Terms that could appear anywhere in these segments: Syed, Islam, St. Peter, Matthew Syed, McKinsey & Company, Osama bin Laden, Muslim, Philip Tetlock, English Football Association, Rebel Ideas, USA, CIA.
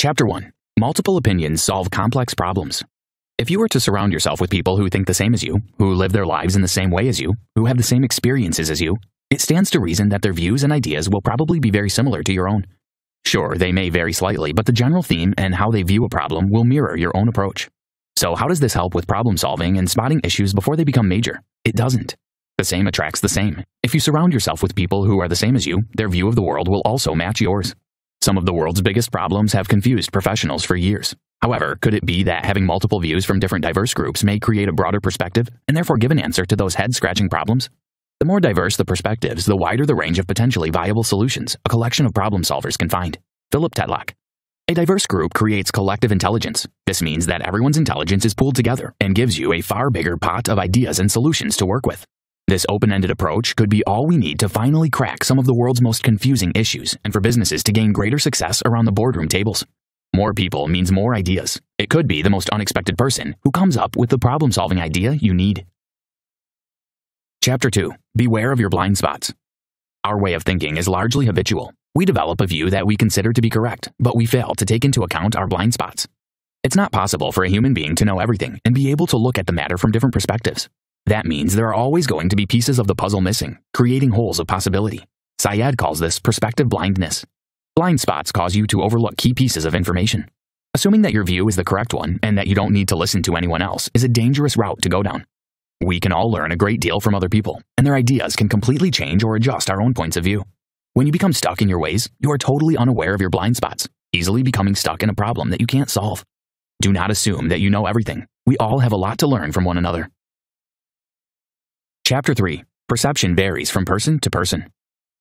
Chapter 1. Multiple opinions solve complex problems. If you were to surround yourself with people who think the same as you, who live their lives in the same way as you, who have the same experiences as you, it stands to reason that their views and ideas will probably be very similar to your own. Sure, they may vary slightly, but the general theme and how they view a problem will mirror your own approach. So how does this help with problem solving and spotting issues before they become major? It doesn't. The same attracts the same. If you surround yourself with people who are the same as you, their view of the world will also match yours. Some of the world's biggest problems have confused professionals for years. However, could it be that having multiple views from different diverse groups may create a broader perspective and therefore give an answer to those head-scratching problems? The more diverse the perspectives, the wider the range of potentially viable solutions a collection of problem solvers can find. Philip Tetlock. A diverse group creates collective intelligence. This means that everyone's intelligence is pooled together and gives you a far bigger pot of ideas and solutions to work with. This open-ended approach could be all we need to finally crack some of the world's most confusing issues and for businesses to gain greater success around the boardroom tables. More people means more ideas. It could be the most unexpected person who comes up with the problem-solving idea you need. Chapter 2. Beware of your blind spots. Our way of thinking is largely habitual. We develop a view that we consider to be correct, but we fail to take into account our blind spots. It's not possible for a human being to know everything and be able to look at the matter from different perspectives. That means there are always going to be pieces of the puzzle missing, creating holes of possibility. Syed calls this perspective blindness. Blind spots cause you to overlook key pieces of information. Assuming that your view is the correct one and that you don't need to listen to anyone else is a dangerous route to go down. We can all learn a great deal from other people, and their ideas can completely change or adjust our own points of view. When you become stuck in your ways, you are totally unaware of your blind spots, easily becoming stuck in a problem that you can't solve. Do not assume that you know everything. We all have a lot to learn from one another. Chapter 3. Perception varies from person to person.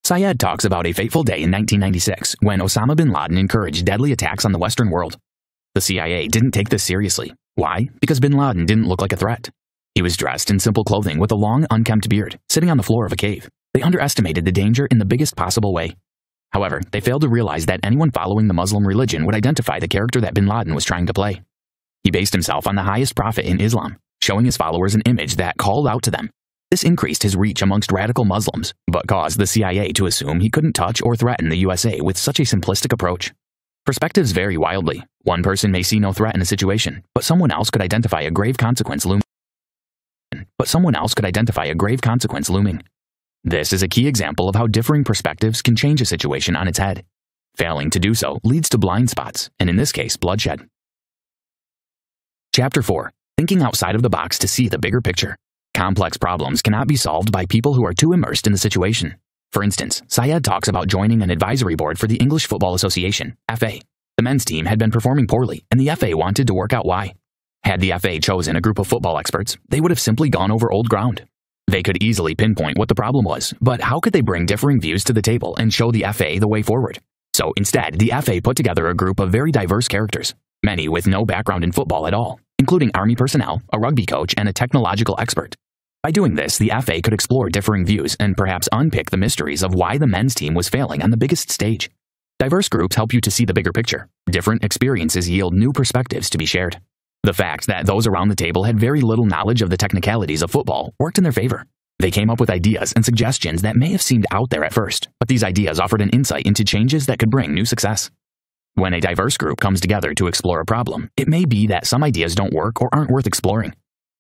Syed talks about a fateful day in 1996 when Osama bin Laden encouraged deadly attacks on the Western world. The CIA didn't take this seriously. Why? Because bin Laden didn't look like a threat. He was dressed in simple clothing with a long, unkempt beard, sitting on the floor of a cave. They underestimated the danger in the biggest possible way. However, they failed to realize that anyone following the Muslim religion would identify the character that bin Laden was trying to play. He based himself on the highest prophet in Islam, showing his followers an image that called out to them. This increased his reach amongst radical Muslims, but caused the CIA to assume he couldn't touch or threaten the USA with such a simplistic approach. Perspectives vary wildly. One person may see no threat in a situation, but someone else could identify a grave consequence looming. This is a key example of how differing perspectives can change a situation on its head. Failing to do so leads to blind spots, and in this case, bloodshed. Chapter 4. Thinking outside of the box to see the bigger picture. Complex problems cannot be solved by people who are too immersed in the situation. For instance, Syed talks about joining an advisory board for the English Football Association, FA. The men's team had been performing poorly, and the FA wanted to work out why. Had the FA chosen a group of football experts, they would have simply gone over old ground. They could easily pinpoint what the problem was, but how could they bring differing views to the table and show the FA the way forward? So instead, the FA put together a group of very diverse characters, many with no background in football at all, including army personnel, a rugby coach, and a technological expert. By doing this, the FA could explore differing views and perhaps unpick the mysteries of why the men's team was failing on the biggest stage. Diverse groups help you to see the bigger picture. Different experiences yield new perspectives to be shared. The fact that those around the table had very little knowledge of the technicalities of football worked in their favor. They came up with ideas and suggestions that may have seemed out there at first, but these ideas offered an insight into changes that could bring new success. When a diverse group comes together to explore a problem, it may be that some ideas don't work or aren't worth exploring.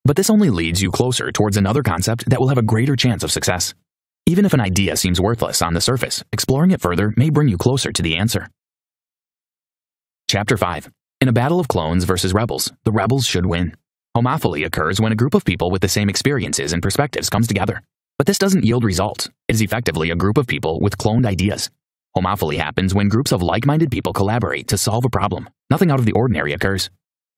But this only leads you closer towards another concept that will have a greater chance of success. Even if an idea seems worthless on the surface, exploring it further may bring you closer to the answer. Chapter 5. In a battle of clones versus rebels, the rebels should win. Homophily occurs when a group of people with the same experiences and perspectives comes together. But this doesn't yield results. It is effectively a group of people with cloned ideas. Homophily happens when groups of like-minded people collaborate to solve a problem. Nothing out of the ordinary occurs.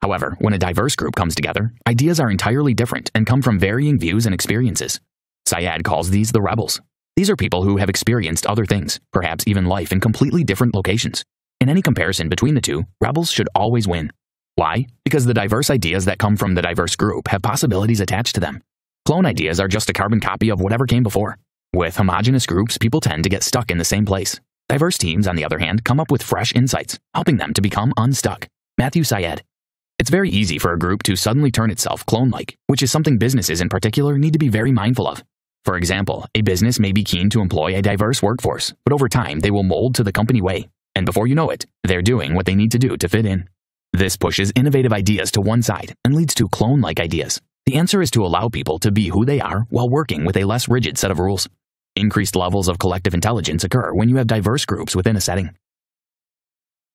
However, when a diverse group comes together, ideas are entirely different and come from varying views and experiences. Syed calls these the rebels. These are people who have experienced other things, perhaps even life in completely different locations. In any comparison between the two, rebels should always win. Why? Because the diverse ideas that come from the diverse group have possibilities attached to them. Clone ideas are just a carbon copy of whatever came before. With homogeneous groups, people tend to get stuck in the same place. Diverse teams, on the other hand, come up with fresh insights, helping them to become unstuck. Matthew Syed. It's very easy for a group to suddenly turn itself clone-like, which is something businesses in particular need to be very mindful of. For example, a business may be keen to employ a diverse workforce, but over time they will mold to the company way. and before you know it, they're doing what they need to do to fit in. This pushes innovative ideas to one side and leads to clone-like ideas. The answer is to allow people to be who they are while working with a less rigid set of rules. Increased levels of collective intelligence occur when you have diverse groups within a setting.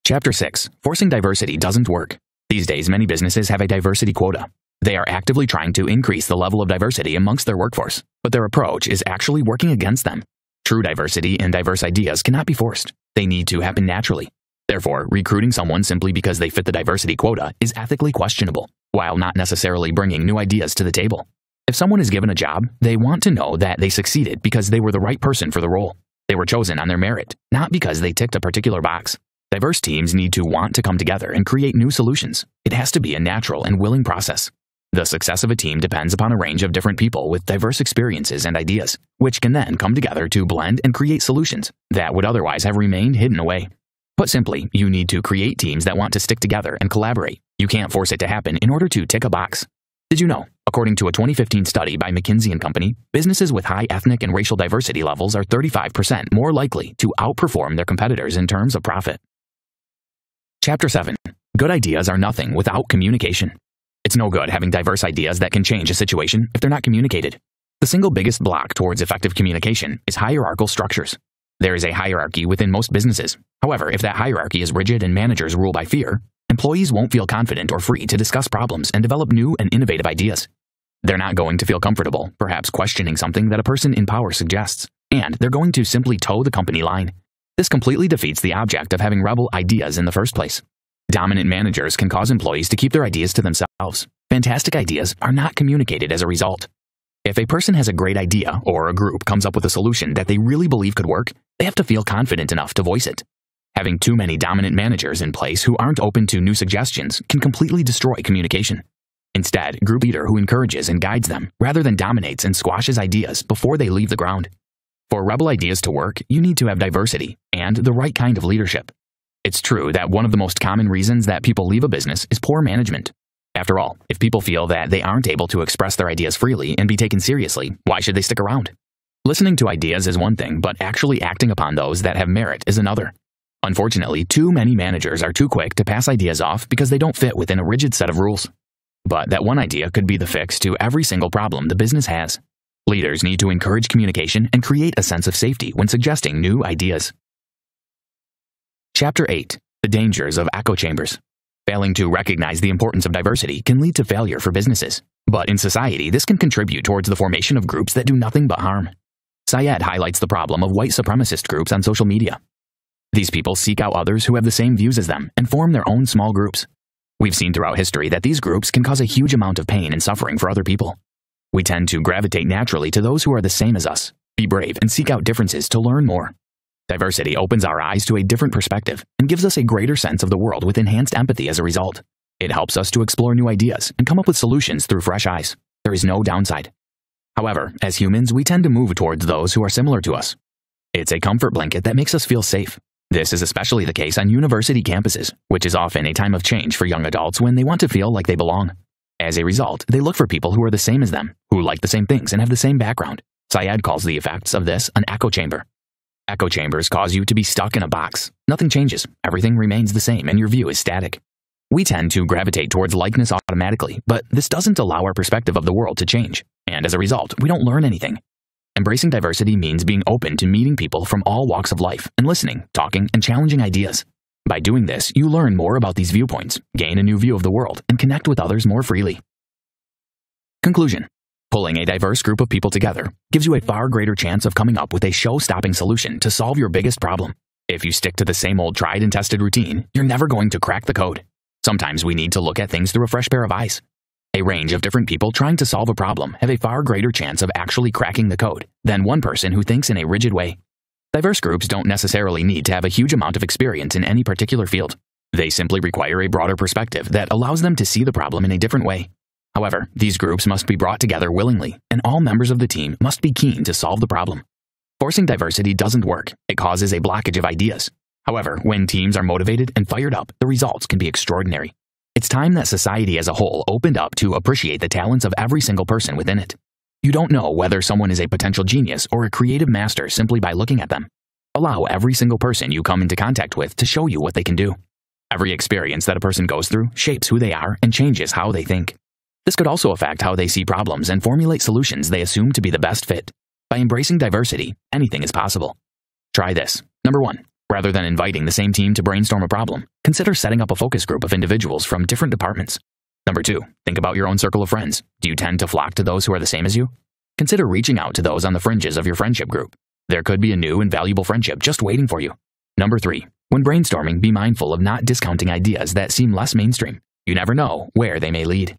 Chapter 6. Forcing diversity doesn't work. These days, many businesses have a diversity quota. They are actively trying to increase the level of diversity amongst their workforce, but their approach is actually working against them. True diversity and diverse ideas cannot be forced. They need to happen naturally. Therefore, recruiting someone simply because they fit the diversity quota is ethically questionable, while not necessarily bringing new ideas to the table. If someone is given a job, they want to know that they succeeded because they were the right person for the role. They were chosen on their merit, not because they ticked a particular box. Diverse teams need to want to come together and create new solutions. It has to be a natural and willing process. The success of a team depends upon a range of different people with diverse experiences and ideas, which can then come together to blend and create solutions that would otherwise have remained hidden away. Put simply, you need to create teams that want to stick together and collaborate. You can't force it to happen in order to tick a box. Did you know, according to a 2015 study by McKinsey & Company, businesses with high ethnic and racial diversity levels are 35% more likely to outperform their competitors in terms of profit. Chapter 7. Good ideas are nothing without communication. It's no good having diverse ideas that can change a situation if they're not communicated. The single biggest block towards effective communication is hierarchical structures. There is a hierarchy within most businesses. However, if that hierarchy is rigid and managers rule by fear, employees won't feel confident or free to discuss problems and develop new and innovative ideas. They're not going to feel comfortable, perhaps questioning something that a person in power suggests, and they're going to simply toe the company line. This completely defeats the object of having rebel ideas in the first place. Dominant managers can cause employees to keep their ideas to themselves. Fantastic ideas are not communicated as a result. If a person has a great idea or a group comes up with a solution that they really believe could work, they have to feel confident enough to voice it. Having too many dominant managers in place who aren't open to new suggestions can completely destroy communication. Instead, a group leader who encourages and guides them rather than dominates and squashes ideas before they leave the ground. For rebel ideas to work, you need to have diversity and the right kind of leadership. It's true that one of the most common reasons that people leave a business is poor management. After all, if people feel that they aren't able to express their ideas freely and be taken seriously, why should they stick around? Listening to ideas is one thing, but actually acting upon those that have merit is another. Unfortunately, too many managers are too quick to pass ideas off because they don't fit within a rigid set of rules. But that one idea could be the fix to every single problem the business has. Leaders need to encourage communication and create a sense of safety when suggesting new ideas. Chapter 8. The dangers of echo chambers. Failing to recognize the importance of diversity can lead to failure for businesses. But in society, this can contribute towards the formation of groups that do nothing but harm. Syed highlights the problem of white supremacist groups on social media. These people seek out others who have the same views as them and form their own small groups. We've seen throughout history that these groups can cause a huge amount of pain and suffering for other people. We tend to gravitate naturally to those who are the same as us. Be brave and seek out differences to learn more. Diversity opens our eyes to a different perspective and gives us a greater sense of the world with enhanced empathy as a result. It helps us to explore new ideas and come up with solutions through fresh eyes. There is no downside. However, as humans, we tend to move towards those who are similar to us. It's a comfort blanket that makes us feel safe. This is especially the case on university campuses, which is often a time of change for young adults when they want to feel like they belong. As a result, they look for people who are the same as them, who like the same things and have the same background. Syed calls the effects of this an echo chamber. Echo chambers cause you to be stuck in a box. Nothing changes, everything remains the same, and your view is static. We tend to gravitate towards likeness automatically, but this doesn't allow our perspective of the world to change, and as a result, we don't learn anything. Embracing diversity means being open to meeting people from all walks of life and listening, talking, and challenging ideas. By doing this, you learn more about these viewpoints, gain a new view of the world, and connect with others more freely. Conclusion. Pulling a diverse group of people together gives you a far greater chance of coming up with a show-stopping solution to solve your biggest problem. If you stick to the same old tried and tested routine, you're never going to crack the code. Sometimes we need to look at things through a fresh pair of eyes. A range of different people trying to solve a problem have a far greater chance of actually cracking the code than one person who thinks in a rigid way. Diverse groups don't necessarily need to have a huge amount of experience in any particular field. They simply require a broader perspective that allows them to see the problem in a different way. However, these groups must be brought together willingly, and all members of the team must be keen to solve the problem. Forcing diversity doesn't work. It causes a blockage of ideas. However, when teams are motivated and fired up, the results can be extraordinary. It's time that society as a whole opened up to appreciate the talents of every single person within it. You don't know whether someone is a potential genius or a creative master simply by looking at them. Allow every single person you come into contact with to show you what they can do. Every experience that a person goes through shapes who they are and changes how they think. This could also affect how they see problems and formulate solutions they assume to be the best fit. By embracing diversity, anything is possible. Try this. Number 1. Rather than inviting the same team to brainstorm a problem, consider setting up a focus group of individuals from different departments. Number 2. Think about your own circle of friends. Do you tend to flock to those who are the same as you? Consider reaching out to those on the fringes of your friendship group. There could be a new and valuable friendship just waiting for you. Number 3. When brainstorming, be mindful of not discounting ideas that seem less mainstream. You never know where they may lead.